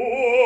Oh!